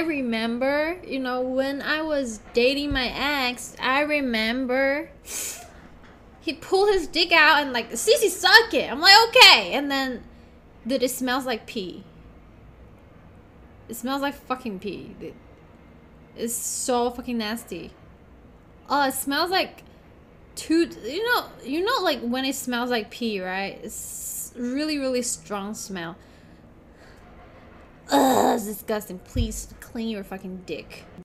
I remember, you know, when I was dating my ex, I remember he pulled his dick out and like, "Sissy, suck it." I'm like, "Okay." And then, dude, it smells like pee. It smells like fucking pee. It's so fucking nasty. Oh, it smells like you know, like when it smells like pee, right? It's really, really strong smell. Ugh, it's disgusting. Please clean your fucking dick.